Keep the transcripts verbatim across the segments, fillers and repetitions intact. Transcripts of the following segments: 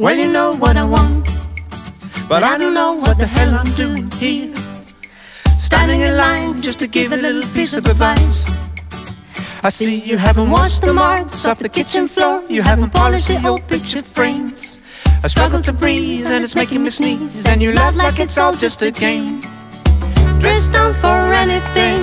Well, you know what I want, but I don't know what the hell I'm doing here, standing in line just to give a little piece of advice. I see you haven't washed the marks off the kitchen floor, you haven't polished the old picture frames. I struggle to breathe and it's making me sneeze, and you laugh like it's all just a game. Dress down for anything,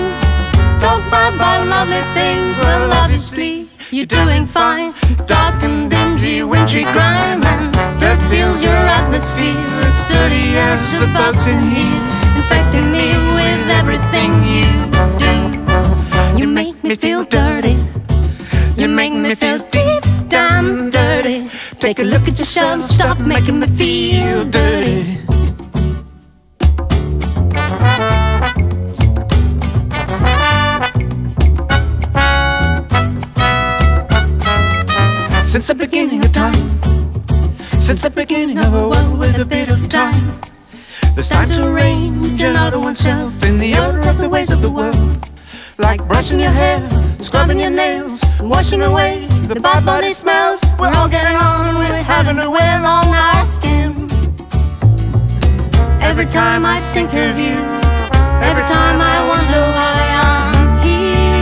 talk bad about lovely things. Well, obviously you're doing fine, dark and dingy, wintry grime, and dirt fills your atmosphere, as dirty as the bugs in here, infecting me with everything you do. You make me feel dirty, you make me feel deep down dirty. Take a look at yourself, stop making me feel dirty. Since the beginning of time, since the beginning of a world with a bit of time, there's time to arrange another oneself in the order of the ways of the world, like brushing your hair, scrubbing your nails, washing away the bad body smells. We're all getting on, we're having a whale on our skin. Every time I stink of you, every time I wonder why I'm here.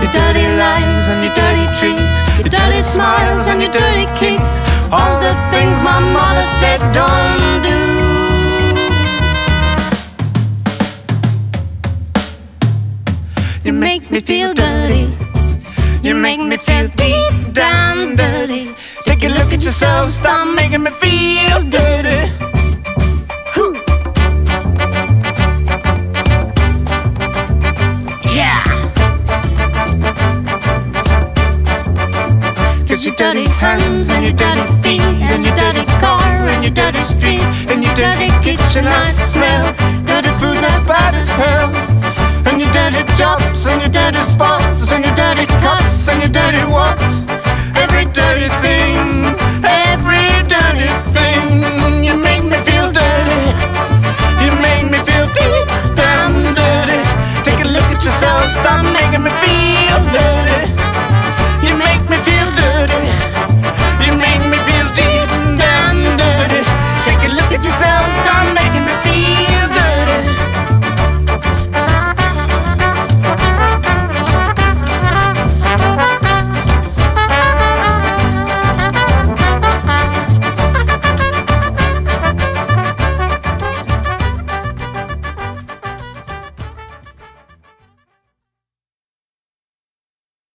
Your dirty lies and your dirty treats, your dirty smiles and your dirty kicks, all the things my mother said don't do. You make me feel dirty, you make me feel deep down dirty. Take a look at yourself, stop making me feel dirty. Whew. Yeah. Your dirty hands and your dirty feet and your dirty car and your dirty street and your dirty kitchen I smell, dirty food that's bad as hell, and your dirty jobs and your dirty spots and your dirty cuts and your dirty walks.